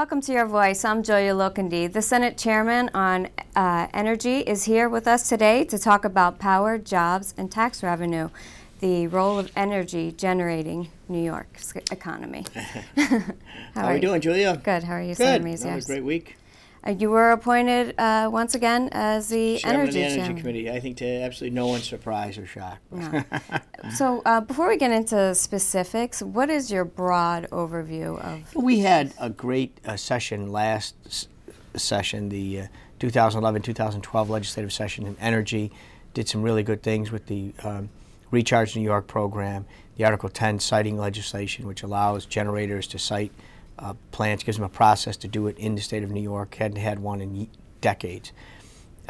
Welcome to Your Voice. I'm Julia Lokundi. The Senate Chairman on Energy is here with us today to talk about power, jobs, and tax revenue, the role of energy generating New York's economy. How are you doing, Julia? Good. How are you, Senator Maziarz? That was a great week. You were appointed once again as the Chairman of the Energy Committee. I think to absolutely no one's surprise or shock. No. So before we get into specifics, what is your broad overview of? We had a great session last session, the 2011-2012 legislative session in energy. Did some really good things with the Recharge New York program, the Article 10 siting legislation, which allows generators to site plants, gives them a process to do it in the state of New York. Hadn't had one in decades.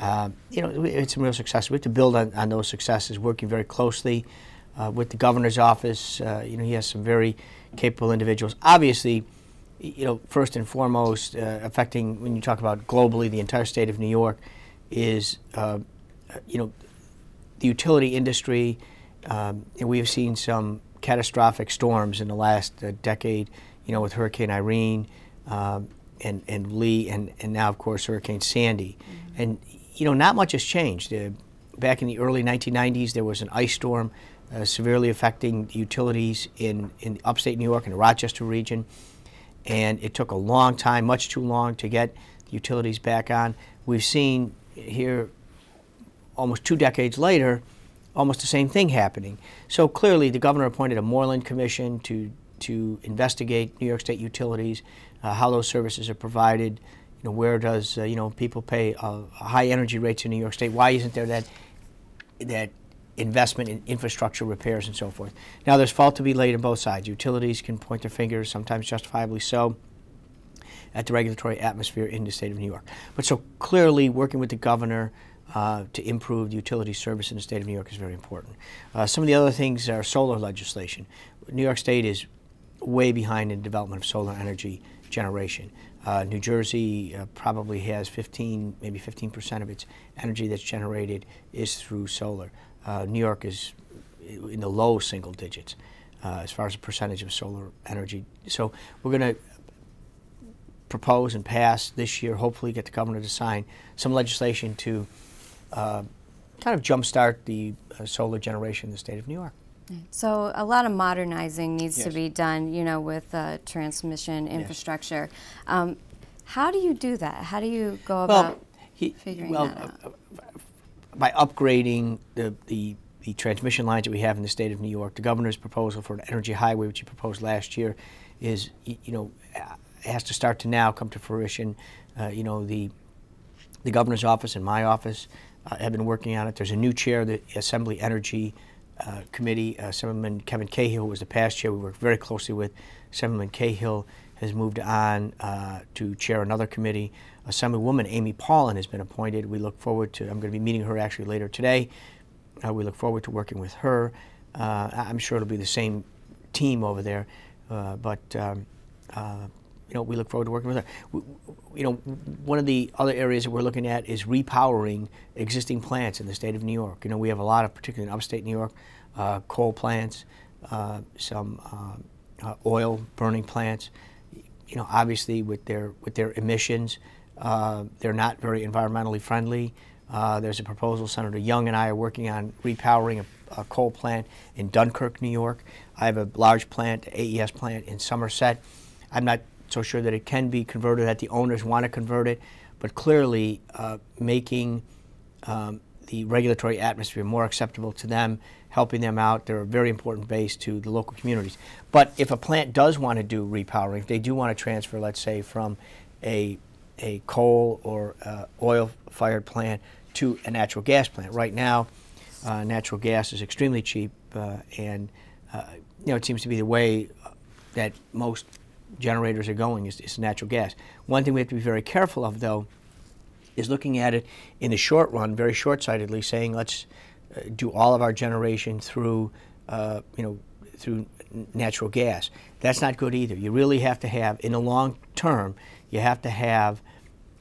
You know, it's a real success. We have to build on those successes, working very closely with the governor's office. You know, he has some very capable individuals. Obviously, you know, first and foremost, affecting, when you talk about globally, the entire state of New York is, you know, the utility industry. And we have seen some catastrophic storms in the last decade. You know, with Hurricane Irene and Lee, and now, of course, Hurricane Sandy. Mm-hmm. And, you know, not much has changed. Back in the early 1990s, there was an ice storm severely affecting the utilities in upstate New York and the Rochester region. And it took a long time, much too long, to get the utilities back on. We've seen here almost 2 decades later almost the same thing happening. So clearly, the governor appointed a Moreland Commission to investigate New York State utilities, how those services are provided, you know, where does, you know, people pay high energy rates in New York State, why isn't there that investment in infrastructure repairs and so forth. Now there's fault to be laid on both sides. Utilities can point their fingers, sometimes justifiably so, at the regulatory atmosphere in the state of New York. But so clearly working with the governor to improve the utility service in the state of New York is very important. Some of the other things are solar legislation. New York State is way behind in the development of solar energy generation. New Jersey probably has 15, maybe 15% of its energy that's generated is through solar. New York is in the low single digits as far as a percentage of solar energy. So we're going to propose and pass this year, hopefully get the governor to sign some legislation to kind of jumpstart the solar generation in the state of New York. So a lot of modernizing needs to be done, you know, with transmission infrastructure. How do you do that? How do you go about figuring that out? By upgrading the transmission lines that we have in the state of New York. The governor's proposal for an energy highway, which he proposed last year, is, you know, has to start to now come to fruition. You know, the governor's office and my office have been working on it. There's a new chair, the Assembly Energy Committee. Senator Kevin Cahill, who was the past chair, we worked very closely with. Senator Cahill has moved on to chair another committee. Assemblywoman Amy Paulin has been appointed. We look forward to, I'm going to be meeting her actually later today. We look forward to working with her. I'm sure it'll be the same team over there, you know, we look forward to working with her. You know, one of the other areas that we're looking at is repowering existing plants in the state of New York. You know, we have a lot of, particularly in upstate New York, coal plants, some oil burning plants. You know, obviously with their emissions, they're not very environmentally friendly. There's a proposal Senator Young and I are working on repowering a coal plant in Dunkirk, New York. I have a large plant, AES plant in Somerset. I'm not so sure that it can be converted, that the owners want to convert it, but clearly making the regulatory atmosphere more acceptable to them, helping them out. They're a very important base to the local communities. But if a plant does want to do repowering, if they do want to transfer, let's say, from a coal or oil-fired plant to a natural gas plant. Right now, natural gas is extremely cheap, and you know, it seems to be the way that most generators are going is natural gas. One thing we have to be very careful of, though, is looking at it in the short run, very short-sightedly, saying let's do all of our generation through, you know, through natural gas. That's not good either. You really have to have, in the long term, you have to have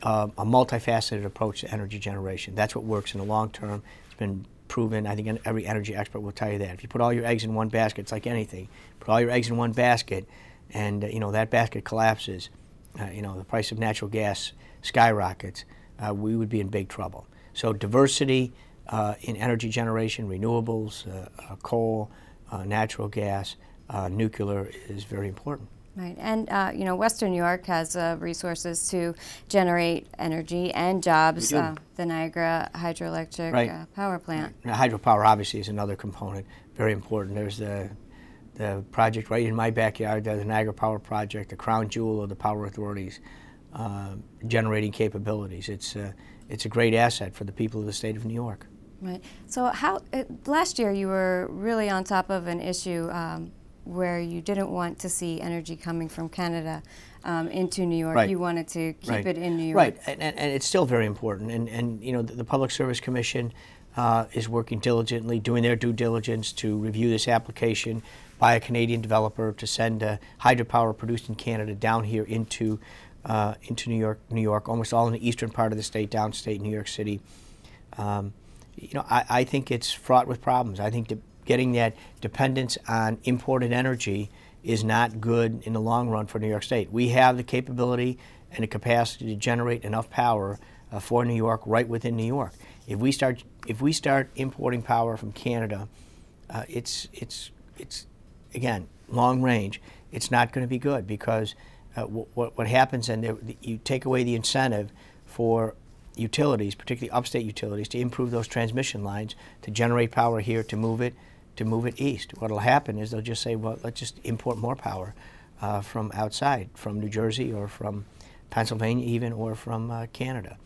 a multifaceted approach to energy generation. That's what works in the long term. It's been proven. I think every energy expert will tell you that. If you put all your eggs in one basket, it's like anything. Put all your eggs in one basket, and you know that basket collapses, you know, the price of natural gas skyrockets, we would be in big trouble. So diversity in energy generation, renewables, coal, natural gas, nuclear is very important. Right, and you know, Western New York has resources to generate energy and jobs. The Niagara hydroelectric power plant. Right. Hydropower obviously is another component, very important. There's the project right in my backyard, the Niagara Power Project, the crown jewel of the power authorities, generating capabilities. It's a great asset for the people of the state of New York. Right. So how last year you were really on top of an issue. Where you didn't want to see energy coming from Canada into New York, you wanted to keep it in New York. Right, and it's still very important. And you know, the Public Service Commission is working diligently, doing their due diligence to review this application by a Canadian developer to send hydropower produced in Canada down here into New York, almost all in the eastern part of the state, downstate New York City. You know, I think it's fraught with problems. I think that getting that dependence on imported energy is not good in the long run for New York State. We have the capability and the capacity to generate enough power for New York right within New York. If we start importing power from Canada, it's again long range. It's not going to be good because what happens then? You take away the incentive for utilities, particularly upstate utilities, to improve those transmission lines to generate power here to move it east. What will happen is they'll just say, well, let's just import more power from outside, from New Jersey or from Pennsylvania even, or from Canada.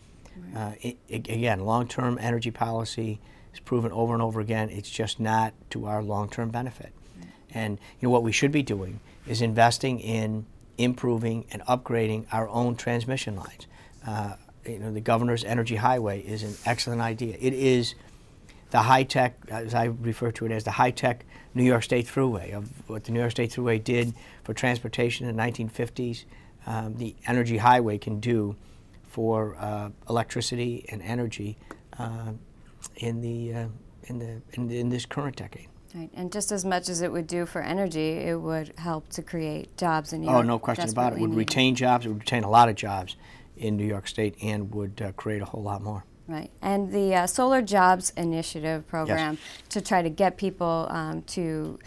Right. Again, long-term energy policy is proven over and over again, it's just not to our long-term benefit. Right. And you know, what we should be doing is investing in improving and upgrading our own transmission lines. You know, the governor's energy highway is an excellent idea. It is the high-tech, as I refer to it as the high-tech New York State Thruway, of what the New York State Thruway did for transportation in the 1950s. The energy highway can do for electricity and energy in this current decade. Right. And just as much as it would do for energy, it would help to create jobs in New York. Oh, no question about it. It would retain jobs. It would retain a lot of jobs in New York State and would create a whole lot more. Right, and the Solar Jobs Initiative program to try to get people to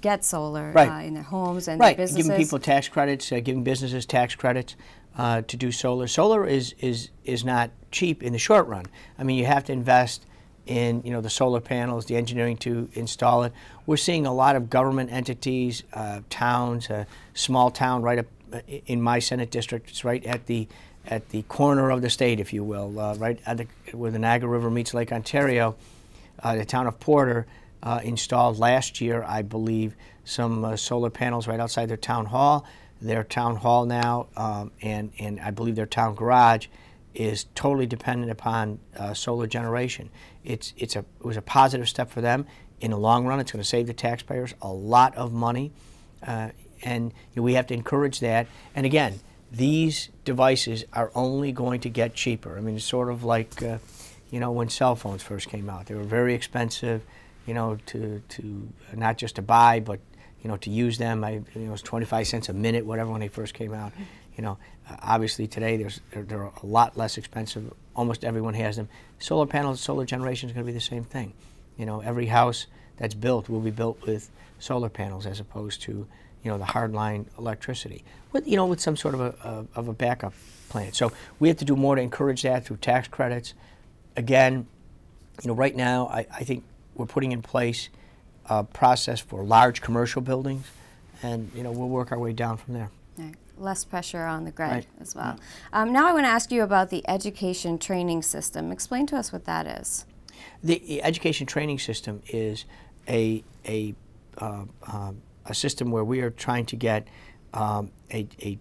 get solar in their homes and their businesses. Giving people tax credits, giving businesses tax credits to do solar. Solar is not cheap in the short run. I mean, you have to invest in, you know, the solar panels, the engineering to install it. We're seeing a lot of government entities, towns, a small town right up in my Senate district. It's right at the corner of the state, if you will, right at where the Niagara River meets Lake Ontario. The town of Porter installed last year, I believe, some solar panels right outside their town hall now, and I believe their town garage is totally dependent upon solar generation. It was a positive step for them. In the long run, it's going to save the taxpayers a lot of money. And you know, we have to encourage that. And again, these devices are only going to get cheaper. I mean, it's sort of like, you know, when cell phones first came out, they were very expensive, you know, to not just to buy, but you know, to use them. It was 25 cents a minute, whatever, when they first came out. You know, obviously today they're a lot less expensive. Almost everyone has them. Solar panels, solar generation is going to be the same thing. You know, every house that's built will be built with solar panels as opposed to, you know, the hardline electricity, with, you know, with some sort of a backup plan. So we have to do more to encourage that through tax credits. Again, you know, right now I think we're putting in place a process for large commercial buildings, and you know, we'll work our way down from there. Right. Less pressure on the grid as well. Yeah. Now I want to ask you about the education training system. Explain to us what that is. The education training system is a system where we are trying to get a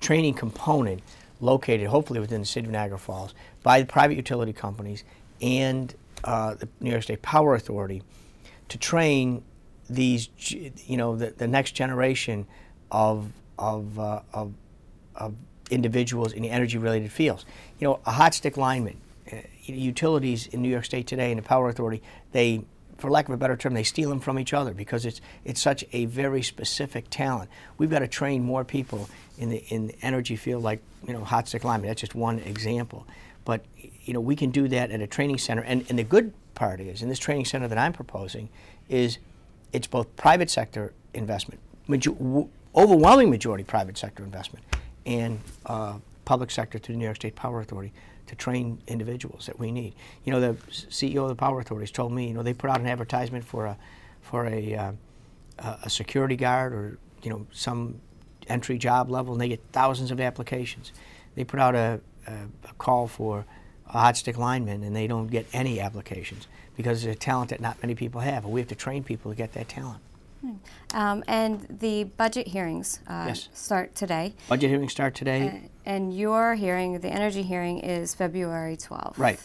training component located, hopefully within the city of Niagara Falls, by the private utility companies and the New York State Power Authority to train these, you know, the next generation of individuals in the energy-related fields. You know, a hot stick lineman, utilities in New York State today and the Power Authority, they for lack of a better term, they steal them from each other because it's such a very specific talent. We've got to train more people in the energy field, like, you know, hot stick linemen. That's just one example. But, you know, we can do that at a training center. And the good part is, in this training center that I'm proposing, is it's both private sector investment, overwhelming majority private sector investment, and public sector through the New York State Power Authority, to train individuals that we need. You know, the CEO of the Power Authorities told me, you know, they put out an advertisement for a security guard, or, you know, some entry job level, and they get thousands of applications. They put out a call for a hot stick lineman, and they don't get any applications because it's a talent that not many people have, and we have to train people to get that talent. And the budget hearings start today. Budget hearings start today. And your hearing, the energy hearing, is February 12th. Right,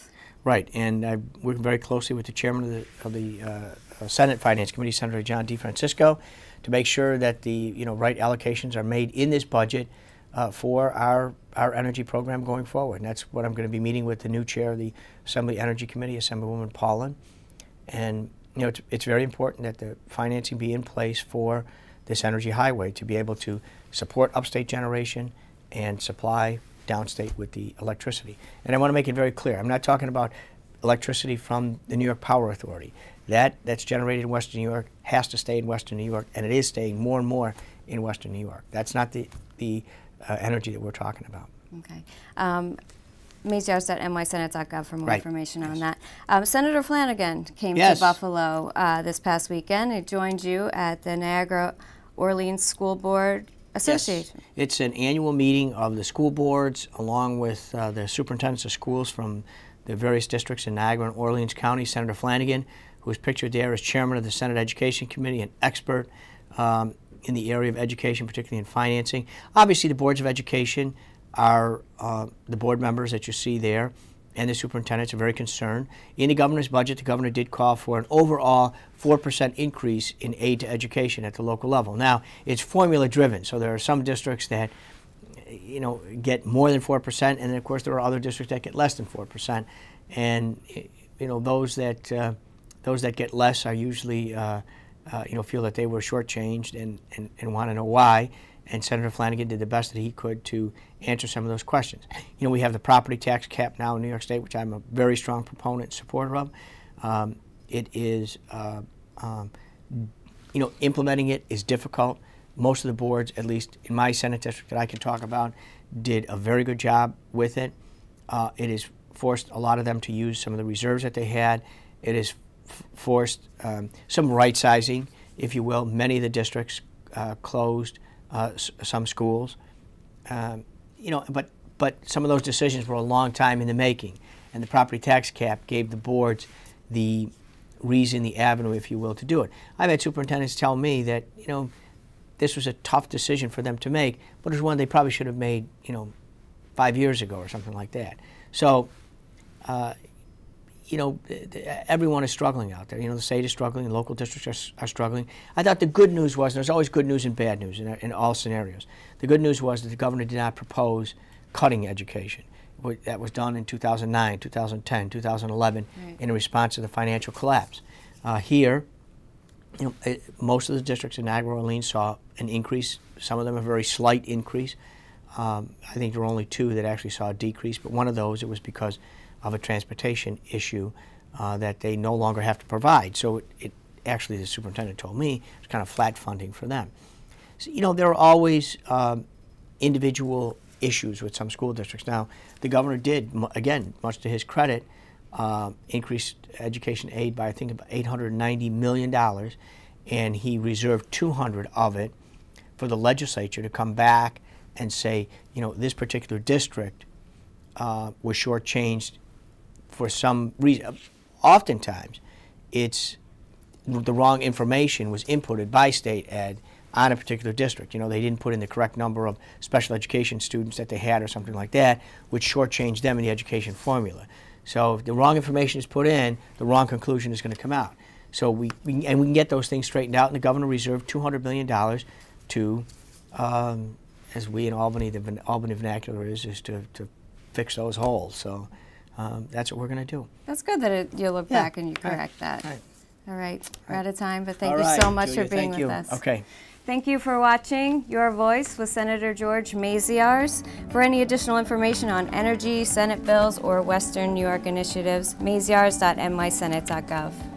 right. And I work very closely with the chairman of the Senate Finance Committee, Senator John DeFrancisco, to make sure that the right allocations are made in this budget for our energy program going forward. And that's what I'm going to be meeting with the new chair of the Assembly Energy Committee, Assemblywoman Paulin, and. You know, it's very important that the financing be in place for this energy highway to be able to support upstate generation and supply downstate with the electricity. And I want to make it very clear, I'm not talking about electricity from the New York Power Authority. That's generated in Western New York, has to stay in Western New York, and it is staying more and more in Western New York. That's not the energy that we're talking about. Okay. Maziarz at NYSenate.gov for more information on that. Senator Flanagan came to Buffalo this past weekend. He joined you at the Niagara-Orleans School Board Association. Yes. It's an annual meeting of the school boards, along with the superintendents of schools from the various districts in Niagara and Orleans County. Senator Flanagan, who is pictured there as chairman of the Senate Education Committee, an expert in the area of education, particularly in financing. Obviously, the boards of education are the board members that you see there, and the superintendents are very concerned. In the governor's budget, the governor did call for an overall 4% increase in aid to education at the local level. Now, it's formula-driven, so there are some districts that, you know, get more than 4%, and then, of course, there are other districts that get less than 4%. And, you know, those that get less are usually, you know, feel that they were shortchanged and want to know why. And Senator Flanagan did the best that he could to answer some of those questions. You know, we have the property tax cap now in New York State, which I'm a very strong proponent and supporter of. It is, you know, implementing it is difficult. Most of the boards, at least in my Senate district that I can talk about, did a very good job with it. It has forced a lot of them to use some of the reserves that they had. It has forced some right-sizing, if you will. Many of the districts closed. Some schools, you know, but some of those decisions were a long time in the making, and the property tax cap gave the boards the reason, the avenue, if you will, to do it. I've had superintendents tell me that, you know, this was a tough decision for them to make, but it was one they probably should have made, you know, 5 years ago or something like that. So, you know, everyone is struggling out there. You know, the state is struggling, the local districts are struggling. I thought the good news was, there's always good news and bad news in all scenarios. The good news was that the governor did not propose cutting education. That was done in 2009, 2010, 2011 in response to the financial collapse. Here, you know, most of the districts in Niagara-Orleans saw an increase. Some of them a very slight increase. I think there were only 2 that actually saw a decrease, but one of those, it was because of a transportation issue that they no longer have to provide. So it actually, the superintendent told me, it's kind of flat funding for them. So, you know, there are always individual issues with some school districts. Now, the governor did, again, much to his credit, increase education aid by, I think, about $890 million, and he reserved 200 of it for the legislature to come back and say, you know, this particular district was shortchanged for some reason. Oftentimes, it's the wrong information was inputted by state ed on a particular district. You know, they didn't put in the correct number of special education students that they had or something like that, which shortchanged them in the education formula. So if the wrong information is put in, the wrong conclusion is going to come out. So we can get those things straightened out, and the governor reserved $200 million to, as we in Albany, the Albany vernacular is to fix those holes. So that's what we're going to do. That's good that you'll look back and you correct that. Right. All right, we're out of time, but thank you so much, Julia, for being with us. Okay. Thank you for watching Your Voice with Senator George Maziarz. For any additional information on energy, Senate bills, or Western New York initiatives, maziarz.nysenate.gov.